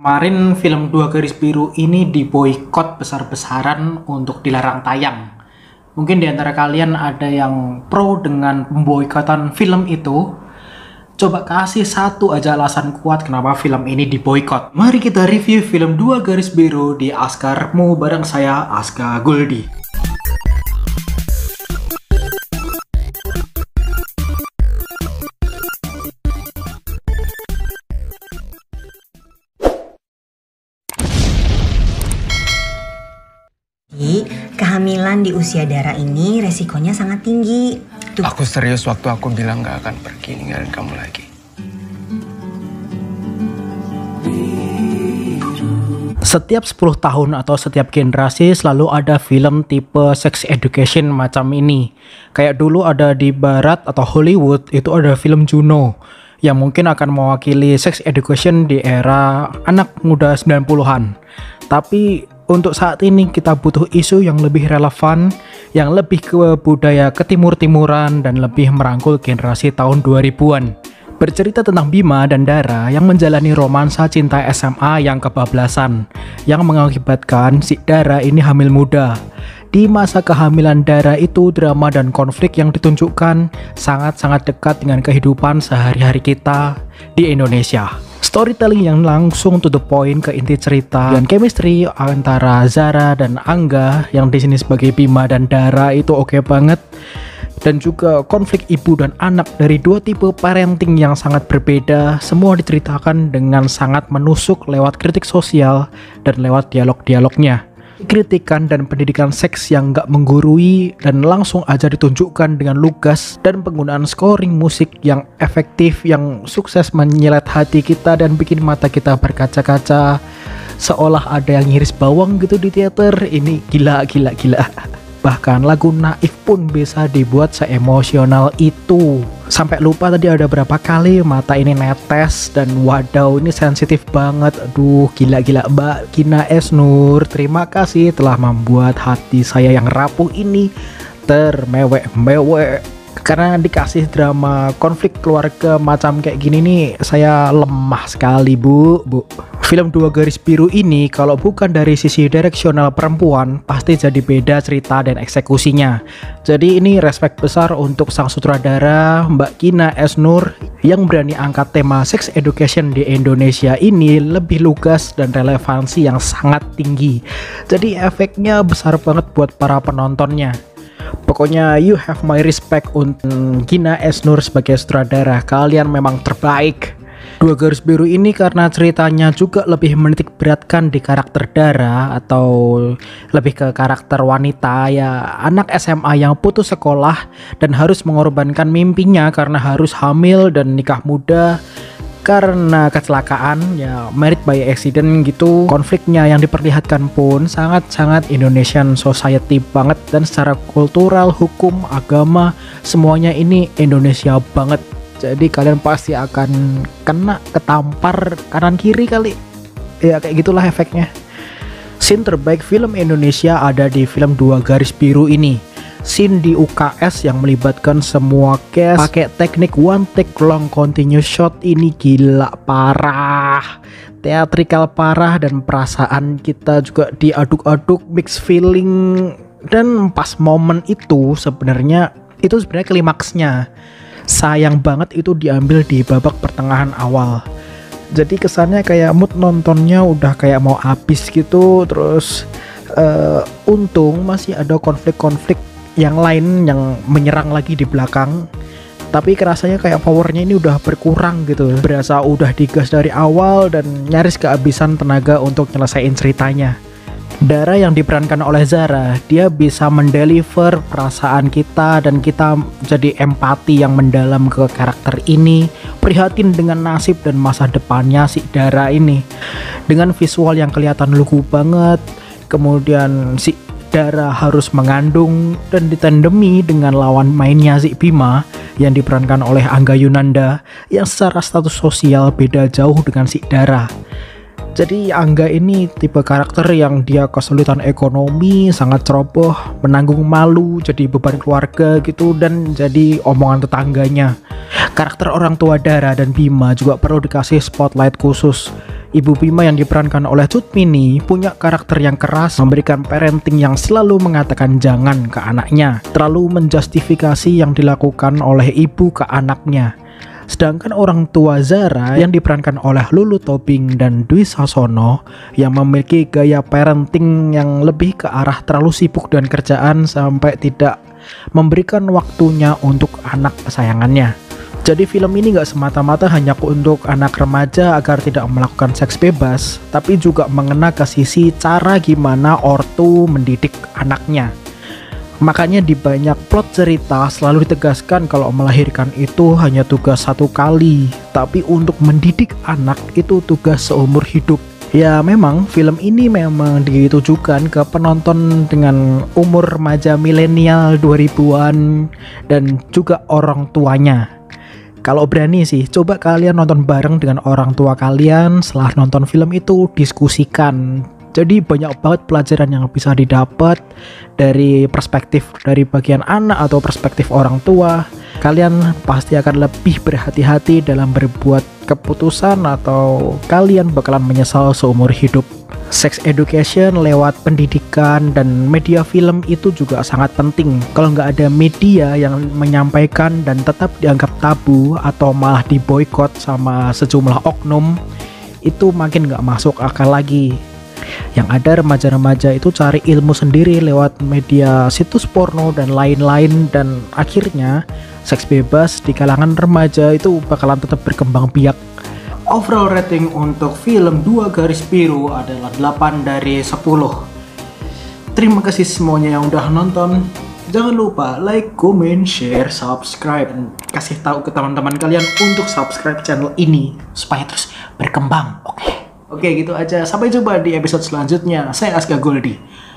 Kemarin film Dua Garis Biru ini diboikot besar-besaran untuk dilarang tayang. Mungkin di antara kalian ada yang pro dengan pemboikotan film itu. Coba kasih satu aja alasan kuat kenapa film ini diboikot. Mari kita review film Dua Garis Biru di AZKAREPMU bareng saya, Azka Goldi. Kehamilan di usia dara ini resikonya sangat tinggi. Tuh. Aku serius waktu aku bilang gak akan pergi ninggalin kamu lagi. Setiap 10 tahun atau setiap generasi selalu ada film tipe sex education macam ini. Kayak dulu ada di barat atau Hollywood itu ada film Juno. Yang mungkin akan mewakili sex education di era anak muda 90-an. Tapi untuk saat ini kita butuh isu yang lebih relevan, yang lebih ke budaya ketimur-timuran dan lebih merangkul generasi tahun 2000-an. Bercerita tentang Bima dan Dara yang menjalani romansa cinta SMA yang kebablasan, yang mengakibatkan si Dara ini hamil muda. Di masa kehamilan Dara itu drama dan konflik yang ditunjukkan sangat-sangat dekat dengan kehidupan sehari-hari kita di Indonesia. Storytelling yang langsung to the point ke inti cerita dan chemistry antara Zara dan Angga yang di sini sebagai Bima dan Dara itu oke banget, dan juga konflik ibu dan anak dari dua tipe parenting yang sangat berbeda, semua diceritakan dengan sangat menusuk lewat kritik sosial dan lewat dialog-dialognya. Kritikan dan pendidikan seks yang gak menggurui dan langsung aja ditunjukkan dengan lugas, dan penggunaan scoring musik yang efektif yang sukses menyelat hati kita dan bikin mata kita berkaca-kaca seolah ada yang ngiris bawang gitu di teater. Ini gila. Bahkan lagu Naif pun bisa dibuat seemosional itu. Sampai lupa tadi ada berapa kali mata ini netes dan wadaw ini sensitif banget. Aduh, gila. Mbak Gina S. Noer, terima kasih telah membuat hati saya yang rapuh ini termewek-mewek. Karena dikasih drama konflik keluarga macam kayak gini nih, saya lemah sekali, Bu. Film Dua Garis Biru ini kalau bukan dari sisi direksional perempuan pasti jadi beda cerita dan eksekusinya. Jadi ini respek besar untuk sang sutradara Mbak Gina S. Noer yang berani angkat tema sex education di Indonesia ini lebih lugas dan relevansi yang sangat tinggi. Jadi efeknya besar banget buat para penontonnya. Pokoknya you have my respect untuk Gina S. Noer sebagai sutradara. Kalian memang terbaik. Dua Garis Biru ini karena ceritanya juga lebih menitik beratkan di karakter Dara atau lebih ke karakter wanita, ya anak SMA yang putus sekolah dan harus mengorbankan mimpinya karena harus hamil dan nikah muda karena kecelakaan, ya married by accident gitu. Konfliknya yang diperlihatkan pun sangat-sangat Indonesian society banget, dan secara kultural, hukum, agama, semuanya ini Indonesia banget. Jadi kalian pasti akan kena ketampar kanan kiri kali. Ya kayak gitulah efeknya. Scene terbaik film Indonesia ada di film Dua Garis Biru ini. Scene di UKS yang melibatkan semua cast pakai teknik one take long continuous shot ini gila parah, teatrikal parah, dan perasaan kita juga diaduk-aduk, mixed feeling. Dan pas momen itu sebenarnya klimaksnya sayang banget itu diambil di babak pertengahan awal. Jadi kesannya kayak mood nontonnya udah kayak mau habis gitu. Terus untung masih ada konflik-konflik yang lain yang menyerang lagi di belakang, tapi kerasanya kayak powernya ini udah berkurang gitu. Berasa udah digas dari awal dan nyaris kehabisan tenaga untuk nyelesain ceritanya. Dara yang diperankan oleh Zara, dia bisa mendeliver perasaan kita dan kita jadi empati yang mendalam ke karakter ini, prihatin dengan nasib dan masa depannya si Dara ini. Dengan visual yang kelihatan lugu banget, kemudian si Dara harus mengandung dan ditandemi dengan lawan mainnya si Bima yang diperankan oleh Angga Yunanda yang secara status sosial beda jauh dengan si Dara. Jadi Angga ini tipe karakter yang dia kesulitan ekonomi, sangat ceroboh, menanggung malu, jadi beban keluarga gitu, dan jadi omongan tetangganya. Karakter orang tua Dara dan Bima juga perlu dikasih spotlight khusus. Ibu Bima yang diperankan oleh Cut Mini punya karakter yang keras, memberikan parenting yang selalu mengatakan jangan ke anaknya, terlalu menjustifikasi yang dilakukan oleh ibu ke anaknya. Sedangkan orang tua Zara yang diperankan oleh Lulu Tobing dan Dwi Sasono yang memiliki gaya parenting yang lebih ke arah terlalu sibuk dengan kerjaan sampai tidak memberikan waktunya untuk anak kesayangannya. Jadi film ini gak semata-mata hanya untuk anak remaja agar tidak melakukan seks bebas, tapi juga mengena ke sisi cara gimana ortu mendidik anaknya. Makanya di banyak plot cerita selalu ditegaskan kalau melahirkan itu hanya tugas satu kali, tapi untuk mendidik anak itu tugas seumur hidup. Ya memang film ini memang ditujukan ke penonton dengan umur remaja milenial 2000-an dan juga orang tuanya. Kalau berani sih, coba kalian nonton bareng dengan orang tua kalian. Setelah nonton film itu, diskusikan. Jadi banyak banget pelajaran yang bisa didapat dari perspektif dari bagian anak atau perspektif orang tua. Kalian pasti akan lebih berhati-hati dalam berbuat keputusan atau kalian bakalan menyesal seumur hidup. Sex education lewat pendidikan dan media film itu juga sangat penting. Kalau nggak ada media yang menyampaikan dan tetap dianggap tabu atau malah diboykot sama sejumlah oknum, itu makin nggak masuk akal lagi. Yang ada remaja-remaja itu cari ilmu sendiri lewat media situs porno dan lain-lain, dan akhirnya seks bebas di kalangan remaja itu bakalan tetap berkembang biak. Overall rating untuk film Dua Garis Biru adalah 8 dari 10. Terima kasih semuanya yang udah nonton. Jangan lupa like, comment, share, subscribe, dan kasih tahu ke teman-teman kalian untuk subscribe channel ini supaya terus berkembang. Oke, gitu aja. Sampai jumpa di episode selanjutnya. Saya Azka Goldi.